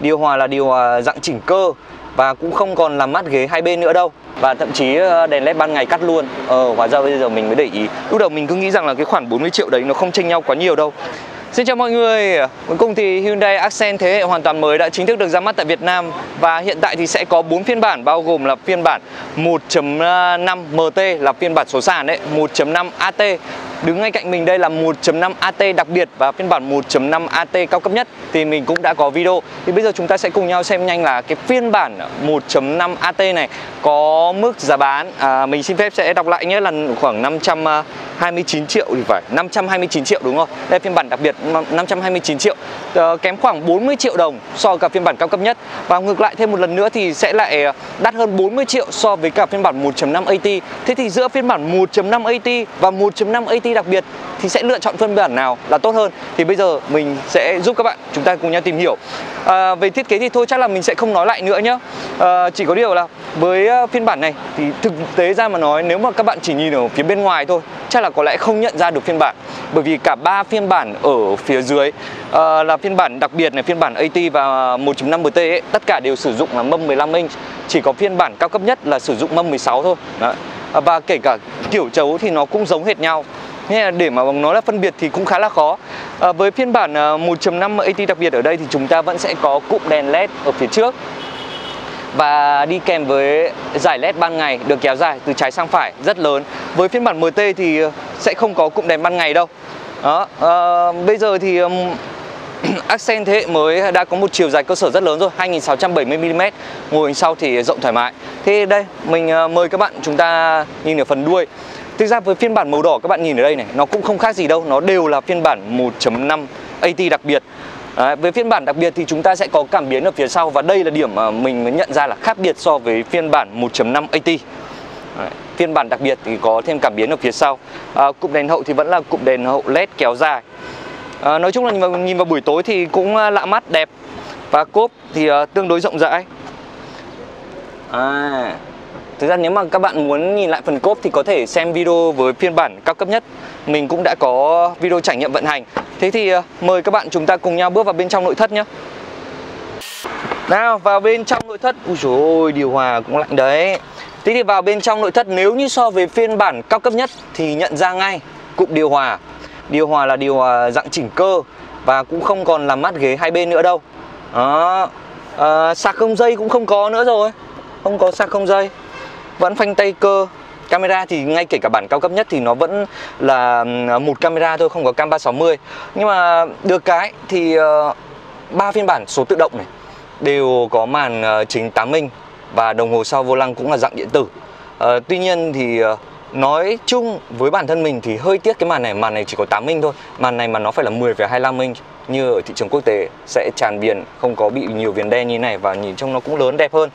Điều hòa là điều hòa dạng chỉnh cơ và cũng không còn làm mát ghế hai bên nữa đâu, và thậm chí đèn led ban ngày cắt luôn. Hóa ra bây giờ mình mới để ý, lúc đầu mình cứ nghĩ rằng là cái khoản 40 triệu đấy nó không chênh nhau quá nhiều đâu. Xin chào mọi người, cuối cùng thì Hyundai Accent thế hệ hoàn toàn mới đã chính thức được ra mắt tại Việt Nam. Và hiện tại thì sẽ có 4 phiên bản, bao gồm là phiên bản 1.5 MT là phiên bản số sàn đấy, 1.5 AT. Đứng ngay cạnh mình đây là 1.5 AT đặc biệt và phiên bản 1.5 AT cao cấp nhất thì mình cũng đã có video. Thì bây giờ chúng ta sẽ cùng nhau xem nhanh là cái phiên bản 1.5 AT này có mức giá bán, mình xin phép sẽ đọc lại nhé, là khoảng 529 triệu thì phải, 529 triệu đúng không? Đây phiên bản đặc biệt 529 triệu, kém khoảng 40 triệu đồng so với cả phiên bản cao cấp nhất. Và ngược lại thêm một lần nữa thì sẽ lại đắt hơn 40 triệu so với cả phiên bản 1.5 AT. Thế thì giữa phiên bản 1.5 AT và 1.5 AT đặc biệt thì sẽ lựa chọn phiên bản nào là tốt hơn, thì bây giờ mình sẽ giúp các bạn chúng ta cùng nhau tìm hiểu. Về thiết kế thì thôi chắc là mình sẽ không nói lại nữa nhé, chỉ có điều là với phiên bản này thì thực tế ra mà nói, nếu mà các bạn chỉ nhìn ở phía bên ngoài thôi chắc là có lẽ không nhận ra được phiên bản, bởi vì cả ba phiên bản ở phía dưới là phiên bản đặc biệt này, phiên bản AT và 1.5 MT ấy, tất cả đều sử dụng là mâm 15 inch, chỉ có phiên bản cao cấp nhất là sử dụng mâm 16 thôi. Đấy. Và kể cả kiểu chấu thì nó cũng giống hệt nhau, nên là để mà nói là phân biệt thì cũng khá là khó. Với phiên bản 1.5 AT đặc biệt ở đây thì chúng ta vẫn sẽ có cụm đèn led ở phía trước và đi kèm với dải led ban ngày được kéo dài từ trái sang phải rất lớn. Với phiên bản MT thì sẽ không có cụm đèn ban ngày đâu. Đó, bây giờ thì Accent thế hệ mới đã có một chiều dài cơ sở rất lớn rồi, 2670mm. Ngồi sau thì rộng thoải mái. Thế đây, mình mời các bạn chúng ta nhìn ở phần đuôi. Thực ra với phiên bản màu đỏ các bạn nhìn ở đây này, nó cũng không khác gì đâu, nó đều là phiên bản 1.5 AT đặc biệt. Với phiên bản đặc biệt thì chúng ta sẽ có cảm biến ở phía sau, và đây là điểm mà mình mới nhận ra là khác biệt so với phiên bản 1.5 AT. Đấy, phiên bản đặc biệt thì có thêm cảm biến ở phía sau. Cụm đèn hậu thì vẫn là cụm đèn hậu LED kéo dài. Nói chung là nhìn vào buổi tối thì cũng lạ mắt, đẹp. Và cốp thì tương đối rộng rãi. Thực ra nếu mà các bạn muốn nhìn lại phần cốp thì có thể xem video với phiên bản cao cấp nhất, mình cũng đã có video trải nghiệm vận hành. Thế thì mời các bạn chúng ta cùng nhau bước vào bên trong nội thất nhé. Nào, vào bên trong nội thất. Úi dồi ôi, điều hòa cũng lạnh đấy. Thế thì vào bên trong nội thất, nếu như so với phiên bản cao cấp nhất thì nhận ra ngay cụm điều hòa. Điều hòa là điều hòa dạng chỉnh cơ và cũng không còn làm mát ghế hai bên nữa đâu. Đó, sạc không dây cũng không có nữa rồi. Không có sạc không dây, vẫn phanh tay cơ. Camera thì ngay kể cả bản cao cấp nhất thì nó vẫn là một camera thôi, không có cam 360. Nhưng mà được cái thì ba phiên bản số tự động này đều có màn chính 8 inch và đồng hồ sau vô lăng cũng là dạng điện tử. Tuy nhiên thì nói chung với bản thân mình thì hơi tiếc cái màn này chỉ có 8 inch thôi. Màn này mà nó phải là 10,25 inch như ở thị trường quốc tế sẽ tràn viền, không có bị nhiều viền đen như thế này và nhìn trông nó cũng lớn đẹp hơn.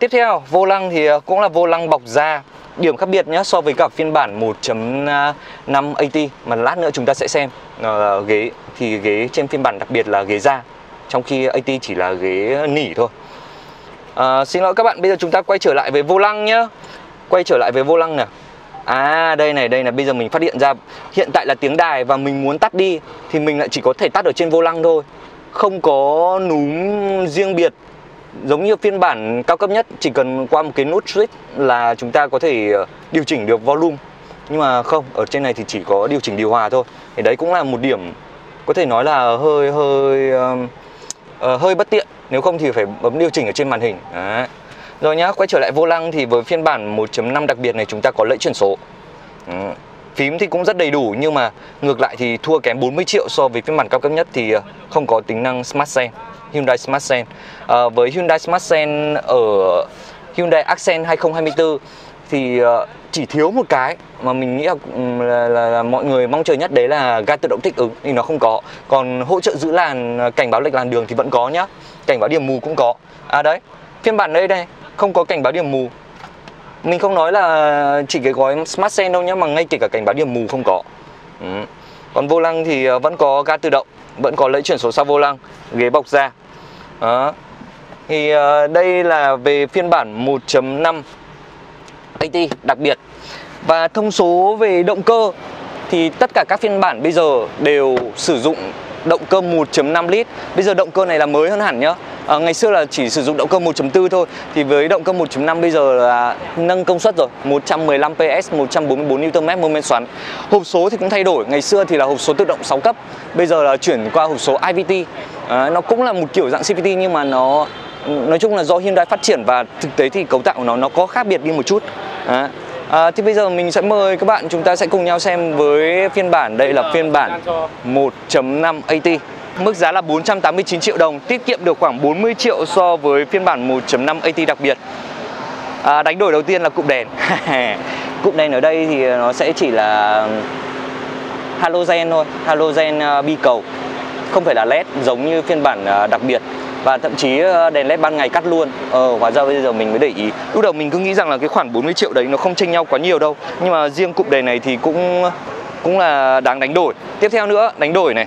Tiếp theo, vô lăng thì cũng là vô lăng bọc da. Điểm khác biệt nhé so với cả phiên bản 1.5 AT mà lát nữa chúng ta sẽ xem. Ghế thì ghế trên phiên bản đặc biệt là ghế da, trong khi AT chỉ là ghế nỉ thôi. Xin lỗi các bạn, bây giờ chúng ta quay trở lại với vô lăng nhé. Quay trở lại với vô lăng nè. Đây này, bây giờ mình phát hiện ra hiện tại là tiếng đài và mình muốn tắt đi thì mình lại chỉ có thể tắt ở trên vô lăng thôi. Không có núm riêng biệt. Giống như phiên bản cao cấp nhất, chỉ cần qua một cái nút switch là chúng ta có thể điều chỉnh được volume. Nhưng mà không, ở trên này thì chỉ có điều chỉnh điều hòa thôi. Thì đấy cũng là một điểm có thể nói là hơi bất tiện. Nếu không thì phải bấm điều chỉnh ở trên màn hình. Đấy. Rồi nhá, quay trở lại vô lăng thì với phiên bản 1.5 đặc biệt này chúng ta có lẫy chuyển số. Phím thì cũng rất đầy đủ, nhưng mà ngược lại thì thua kém 40 triệu so với phiên bản cao cấp nhất thì không có tính năng SmartSense, Hyundai SmartSense. Với Hyundai SmartSense ở Hyundai Accent 2024 thì chỉ thiếu một cái mà mình nghĩ là mọi người mong chờ nhất, đấy là ga tự động thích ứng thì nó không có. Còn hỗ trợ giữ làn, cảnh báo lệch làn đường thì vẫn có nhá, cảnh báo điểm mù cũng có. Đấy, phiên bản đây không có cảnh báo điểm mù. Mình không nói là chỉ cái gói SmartSense đâu nhá, mà ngay kể cả cảnh báo điểm mù không có. Còn vô lăng thì vẫn có ga tự động, vẫn có lẫy chuyển số sau vô lăng, ghế bọc da. Đó. Thì đây là về phiên bản 1.5 AT đặc biệt. Và thông số về động cơ thì tất cả các phiên bản bây giờ đều sử dụng động cơ 1.5 lít. Bây giờ động cơ này là mới hơn hẳn nhá. Ngày xưa là chỉ sử dụng động cơ 1.4 thôi, thì với động cơ 1.5 bây giờ là nâng công suất rồi, 115 PS, 144 Nm mô men xoắn. Hộp số thì cũng thay đổi, ngày xưa thì là hộp số tự động 6 cấp, bây giờ là chuyển qua hộp số IVT. Nó cũng là một kiểu dạng CVT nhưng mà nó nói chung là do Hyundai phát triển và thực tế thì cấu tạo của nó có khác biệt đi một chút. Thì bây giờ mình sẽ mời các bạn, chúng ta sẽ cùng nhau xem với phiên bản, đây là phiên bản 1.5 AT. Mức giá là 489 triệu đồng, tiết kiệm được khoảng 40 triệu so với phiên bản 1.5 AT đặc biệt. Đánh đổi đầu tiên là cụm đèn. Cụm đèn ở đây thì nó sẽ chỉ là halogen thôi, halogen bi cầu, không phải là LED giống như phiên bản đặc biệt. Và thậm chí đèn LED ban ngày cắt luôn. Hóa ra bây giờ mình mới để ý. Lúc đầu mình cứ nghĩ rằng là cái khoản 40 triệu đấy nó không chênh nhau quá nhiều đâu, nhưng mà riêng cụm đèn này thì cũng là đáng đánh đổi. Tiếp theo nữa, đánh đổi này,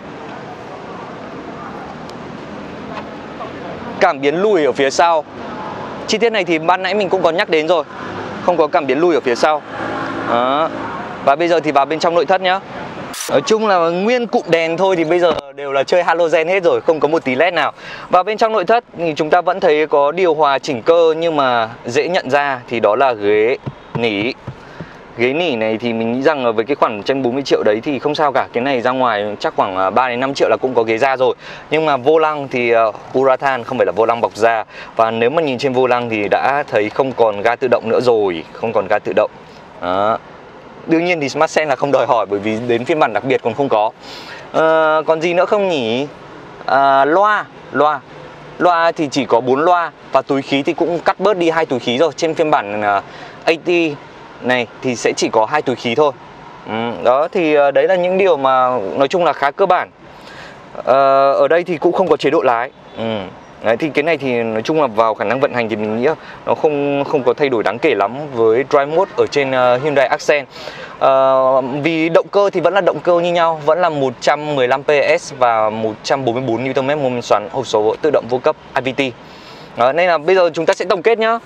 cảm biến lùi ở phía sau. Chi tiết này thì ban nãy mình cũng có nhắc đến rồi, không có cảm biến lùi ở phía sau. Đó. Và bây giờ thì vào bên trong nội thất nhá. Nói chung là nguyên cụm đèn thôi thì bây giờ đều là chơi halogen hết rồi, không có một tí LED nào. Và bên trong nội thất thì chúng ta vẫn thấy có điều hòa chỉnh cơ, nhưng mà dễ nhận ra thì đó là ghế nỉ. Ghế nỉ này thì mình nghĩ rằng với cái khoản trên 40 triệu đấy thì không sao cả. Cái này ra ngoài chắc khoảng 3 đến 5 triệu là cũng có ghế da rồi. Nhưng mà vô lăng thì urathan, không phải là vô lăng bọc da. Và nếu mà nhìn trên vô lăng thì đã thấy không còn ga tự động nữa rồi, không còn ga tự động. Đó. Đương nhiên thì SmartSense là không đòi hỏi, bởi vì đến phiên bản đặc biệt còn không có. Còn gì nữa không nhỉ? Loa thì chỉ có 4 loa. Và túi khí thì cũng cắt bớt đi 2 túi khí rồi. Trên phiên bản AT này thì sẽ chỉ có 2 túi khí thôi. Đó thì đấy là những điều mà nói chung là khá cơ bản. Ở đây thì cũng không có chế độ lái. Đấy, thì cái này thì nói chung là vào khả năng vận hành thì mình nghĩ nó không có thay đổi đáng kể lắm với Drive Mode ở trên Hyundai Accent. Vì động cơ thì vẫn là động cơ như nhau, vẫn là 115 PS và 144 Nm mô men xoắn, hộp số tự động vô cấp IVT. Nên là bây giờ chúng ta sẽ tổng kết nhá.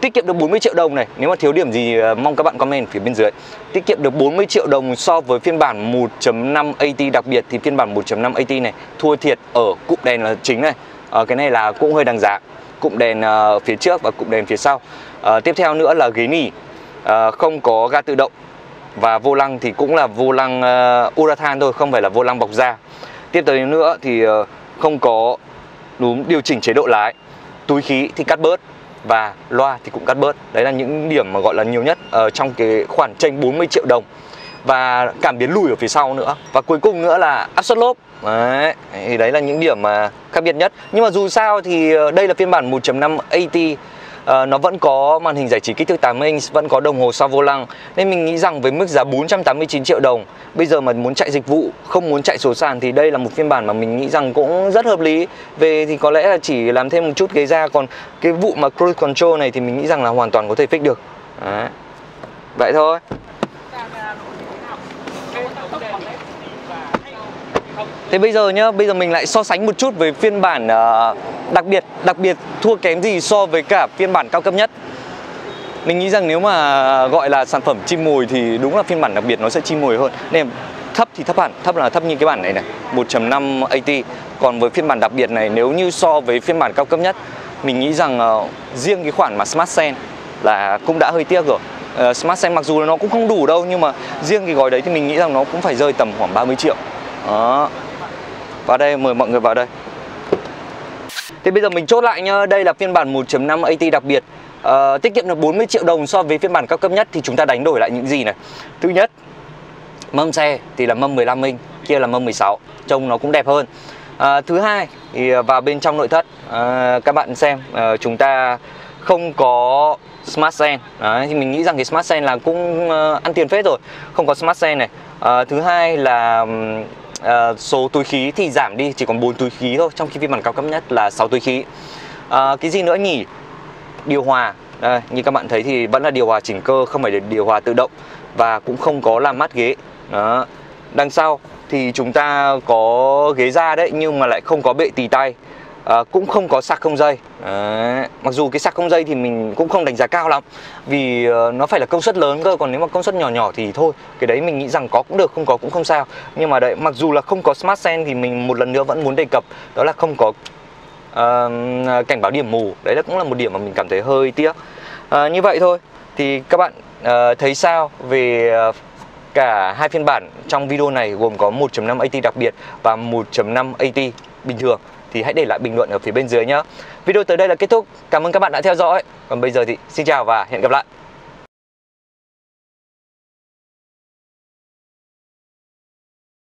Tiết kiệm được 40 triệu đồng này, nếu mà thiếu điểm gì mong các bạn comment phía bên dưới. Tiết kiệm được 40 triệu đồng so với phiên bản 1.5 AT đặc biệt, thì phiên bản 1.5 AT này thua thiệt ở cụm đèn là chính này. Cái này là cũng hơi đáng giá, cụm đèn phía trước và cụm đèn phía sau. Tiếp theo nữa là ghế nỉ, không có ga tự động, và vô lăng thì cũng là vô lăng urathan thôi, không phải là vô lăng bọc da. Tiếp tới nữa thì không có đúng điều chỉnh chế độ lái, túi khí thì cắt bớt và loa thì cũng cắt bớt. Đấy là những điểm mà gọi là nhiều nhất trong cái khoản tranh 40 triệu đồng. Và cảm biến lùi ở phía sau nữa. Và cuối cùng nữa là áp suất lốp. Đấy, thì đấy là những điểm mà khác biệt nhất. Nhưng mà dù sao thì đây là phiên bản 1.5 AT. Nó vẫn có màn hình giải trí kích thước 8 inch, vẫn có đồng hồ sau vô lăng. Nên mình nghĩ rằng với mức giá 489 triệu đồng, bây giờ mà muốn chạy dịch vụ, không muốn chạy số sàn, thì đây là một phiên bản mà mình nghĩ rằng cũng rất hợp lý. Về thì có lẽ là chỉ làm thêm một chút ghế da. Còn cái vụ mà cruise control này thì mình nghĩ rằng là hoàn toàn có thể fix được. Đấy. Vậy thôi. Thế bây giờ nhá, bây giờ mình lại so sánh một chút với phiên bản đặc biệt thua kém gì so với cả phiên bản cao cấp nhất. Mình nghĩ rằng nếu mà gọi là sản phẩm chim mồi thì đúng là phiên bản đặc biệt nó sẽ chim mồi hơn. Nên thấp thì thấp hẳn, thấp là thấp như cái bản này này, 1.5 AT. Còn với phiên bản đặc biệt này, nếu như so với phiên bản cao cấp nhất, mình nghĩ rằng riêng cái khoản mà SmartSense là cũng đã hơi tiếc rồi. SmartSense mặc dù nó cũng không đủ đâu, nhưng mà riêng cái gói đấy thì mình nghĩ rằng nó cũng phải rơi tầm khoảng 30 triệu. Đó. Vào đây, mời mọi người vào đây. Thì bây giờ mình chốt lại nhá, đây là phiên bản 1.5 AT đặc biệt. Tiết kiệm được 40 triệu đồng so với phiên bản cao cấp nhất, thì chúng ta đánh đổi lại những gì này. Thứ nhất, mâm xe thì là mâm 15 inch, kia là mâm 16, trông nó cũng đẹp hơn. Thứ hai, thì vào bên trong nội thất, các bạn xem, chúng ta không có SmartSense. Đấy, thì mình nghĩ rằng cái SmartSense là cũng ăn tiền phết rồi, không có SmartSense này. Thứ hai là số túi khí thì giảm đi, chỉ còn 4 túi khí thôi, trong khi phiên bản cao cấp nhất là 6 túi khí. Cái gì nữa nhỉ? Điều hòa, đây, như các bạn thấy thì vẫn là điều hòa chỉnh cơ, không phải là điều hòa tự động, và cũng không có làm mát ghế. Đó. Đằng sau thì chúng ta có ghế da đấy, nhưng mà lại không có bệ tì tay. cũng không có sạc không dây. Đấy. Mặc dù cái sạc không dây thì mình cũng không đánh giá cao lắm, vì nó phải là công suất lớn cơ. Còn nếu mà công suất nhỏ nhỏ thì thôi, cái đấy mình nghĩ rằng có cũng được, không có cũng không sao. Nhưng mà đấy, mặc dù là không có SmartSense thì mình một lần nữa vẫn muốn đề cập, đó là không có cảnh báo điểm mù. Đấy là cũng là một điểm mà mình cảm thấy hơi tiếc. Như vậy thôi, thì các bạn thấy sao về cả hai phiên bản trong video này, gồm có 1.5 AT đặc biệt và 1.5 AT bình thường, thì hãy để lại bình luận ở phía bên dưới nhé. Video tới đây là kết thúc. Cảm ơn các bạn đã theo dõi. Còn bây giờ thì xin chào và hẹn gặp lại.